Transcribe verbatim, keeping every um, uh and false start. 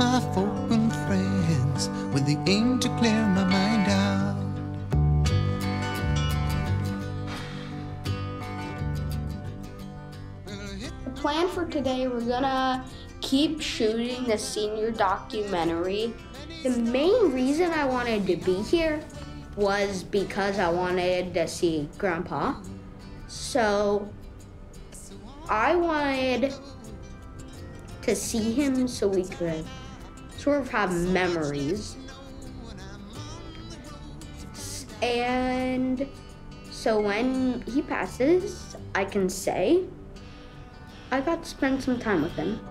my folk and friends with the aim to clear my mind out. The plan for today, we're gonna keep shooting the senior documentary. The main reason I wanted to be here was because I wanted to see Grandpa. So I wanted to see him so we could sort of have memories. And so when he passes, I can say I got to spend some time with him.